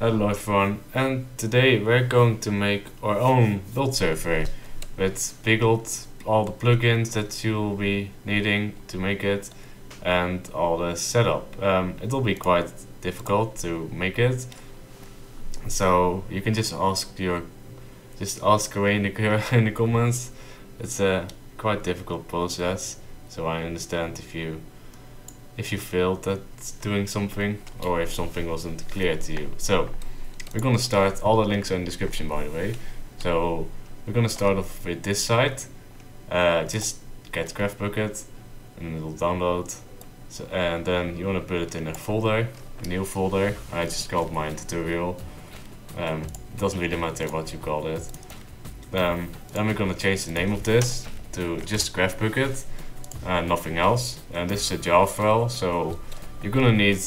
Hello everyone, and today we're going to make our own build server with Piggled, all the plugins that you'll be needing to make it and all the setup. It'll be quite difficult to make it, so you can just ask away in the comments. It's a quite difficult process, so I understand if you failed at doing something or if something wasn't clear to you. So we're gonna start, all the links are in the description by the way, so we're gonna start off with this site. Just get CraftBukkit and it'll download, so, and then you wanna put it in a folder, a new folder. I just called mine tutorial, it doesn't really matter what you call it. Then we're gonna change the name of this to just CraftBukkit and nothing else, and this is a Java file, so you're gonna need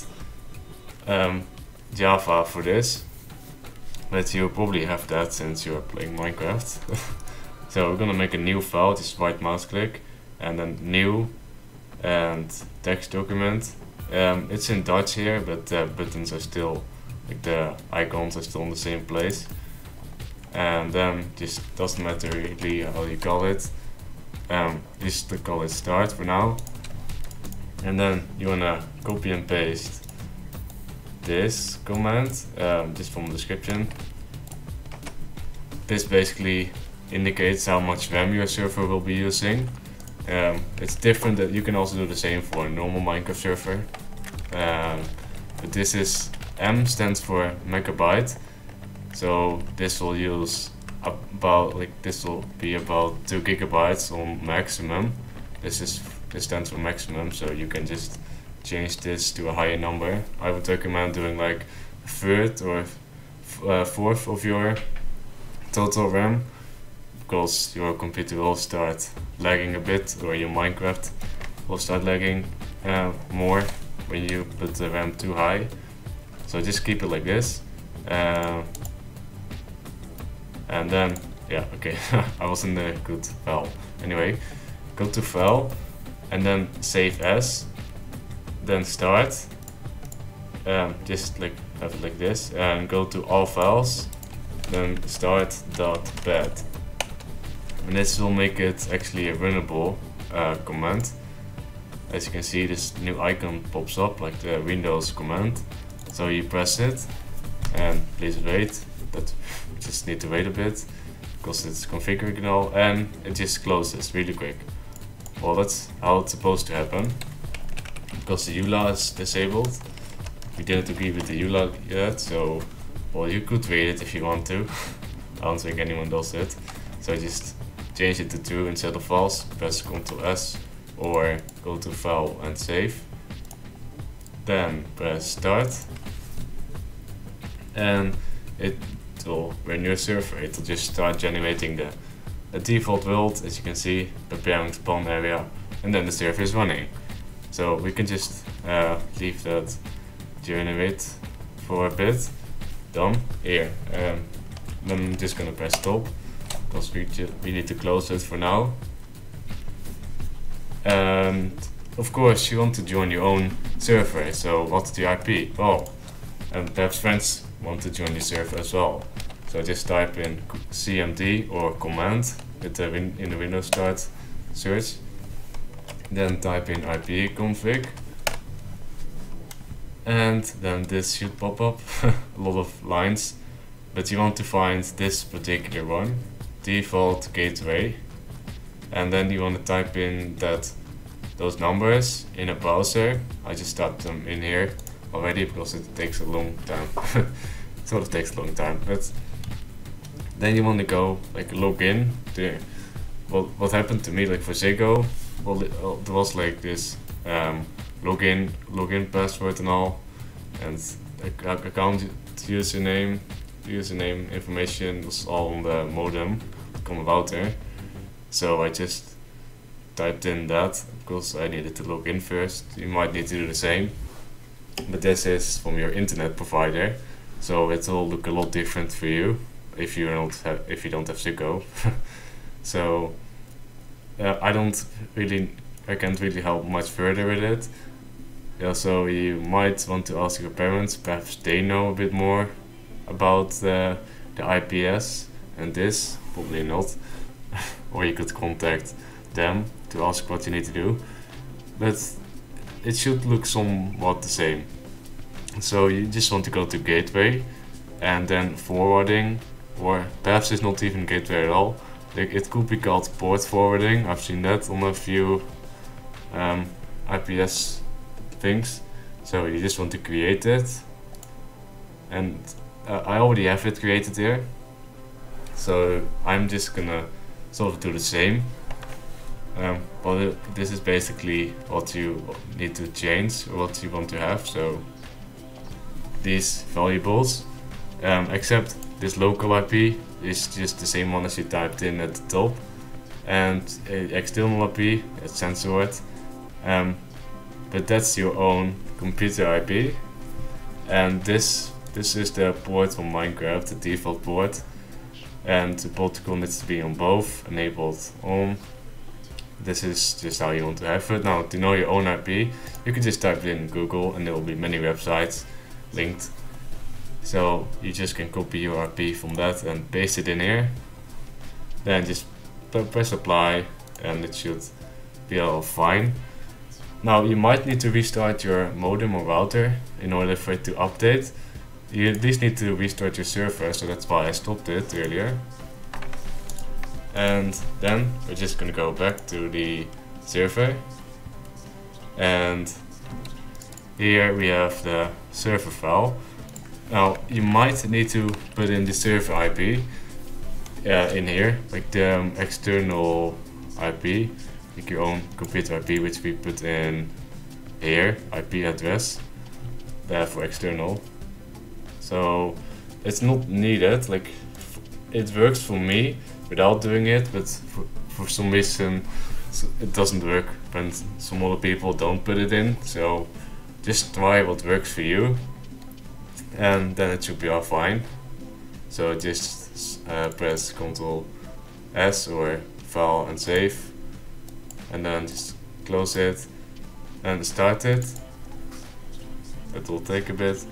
Java for this, but you probably have that since you're playing Minecraft. So we're gonna make a new file, just right mouse click and then new and text document. It's in Dutch here, but the buttons are still, like the icons are still in the same place, and just doesn't matter really how you call it. Just to call it start for now, and then you wanna copy and paste this command, just from the description. This basically indicates how much RAM your server will be using. It's different, that you can also do the same for a normal Minecraft server, but this is, M stands for megabyte, so this will use about, like, this will be about 2 gigabytes on maximum. This stands for maximum, so you can just change this to a higher number. I would recommend doing like a third or fourth of your total RAM, because your computer will start lagging a bit, or your Minecraft will start lagging more when you put the RAM too high. So just keep it like this. And then, yeah, okay, I was in the good file. Anyway, go to file and then save as, then start, just like have it like this, and go to all files, then start.bat, and this will make it actually a runnable command. As you can see, this new icon pops up like the Windows command, so you press it and please wait. But just need to wait a bit because it's configuring and all, and it just closes really quick. Well, that's how it's supposed to happen, because the EULA is disabled. We didn't agree with the EULA yet, so well, you could read it if you want to. I don't think anyone does it, so just change it to true instead of false. Press Ctrl S or go to file and save, then press start, and it will run your server. It will just start generating the default world, as you can see, preparing spawn area, and then the server is running. So we can just leave that generate for a bit. Done. Here, I'm just gonna press stop because we need to close it for now. And of course you want to join your own server, so what's the IP? Well, and perhaps friends want to join the server as well, so just type in cmd or command in the Windows start search, then type in ipconfig, and then this should pop up. A lot of lines, but you want to find this particular one, default gateway, and then you want to type in those numbers in a browser. I just typed them in here already because it takes a long time. It sort of takes a long time, but then you want to go like log in there. Well, what happened to me, like for Ziggo, well, there was like this login password and all, and account username information was all on the modem, come about there. So I just typed in that because I needed to log in first. You might need to do the same, but this is from your internet provider, so it will look a lot different for you if you don't have Ziggo. So I can't really help much further with it. Yeah, so you might want to ask your parents, perhaps they know a bit more about the IPS and this, probably not. Or you could contact them to ask what you need to do. But it should look somewhat the same. So you just want to go to gateway and then forwarding, or perhaps it's not even gateway at all. Like, it could be called port forwarding. I've seen that on a few IPS things. So you just want to create it, and I already have it created here, so I'm just gonna sort of do the same. But this is basically what you need to change, or what you want to have. So these variables, except this local IP is just the same one as you typed in at the top, and external IP, it's censored, but that's your own computer IP, and this is the port from Minecraft, the default port, and the protocol needs to be on both, enabled on. This is just how you want to have it. Now, to know your own IP, you can just type it in Google and there will be many websites linked. So you just can copy your IP from that and paste it in here. Then just press apply and it should be all fine. Now, you might need to restart your modem or router in order for it to update. You at least need to restart your server, so that's why I stopped it earlier. And then we're just gonna go back to the server, and here we have the server file. Now you might need to put in the server IP in here, like the external IP, like your own computer IP, which we put in here, IP address, for external. So it's not needed, like it works for me without doing it, but for some reason it doesn't work when some other people don't put it in. So just try what works for you, and then it should be all fine. So just press Ctrl S or file and save, and then just close it and start it. It will take a bit.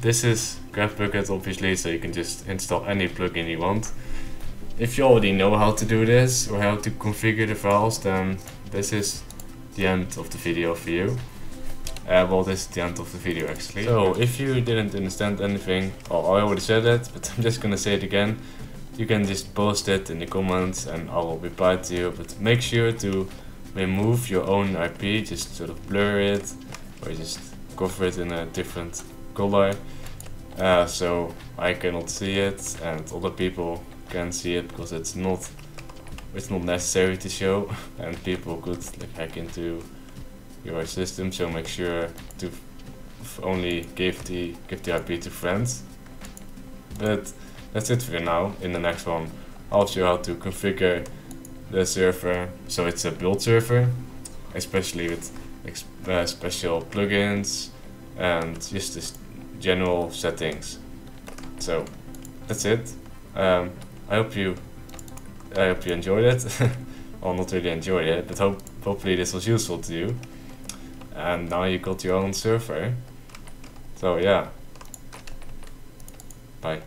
This is CraftBukkit, obviously, so you can just install any plugin you want. If you already know how to do this or how to configure the files, then this is the end of the video for you. Well, this is the end of the video actually. So if you didn't understand anything, I already said it, but I'm just gonna say it again. You can just post it in the comments and I will reply to you, but make sure to remove your own IP, just sort of blur it or just cover it in a different color. So I cannot see it and other people can see it, because it's not necessary to show, and people could like hack into your system. So make sure to only give the IP to friends. But that's it for now. In the next one I'll show you how to configure the server, so it's a build server, especially with special plugins and just this general settings. So that's it. I hope you enjoyed it. Well, not really enjoyed it, but hopefully this was useful to you, and now you got your own server. So yeah, bye.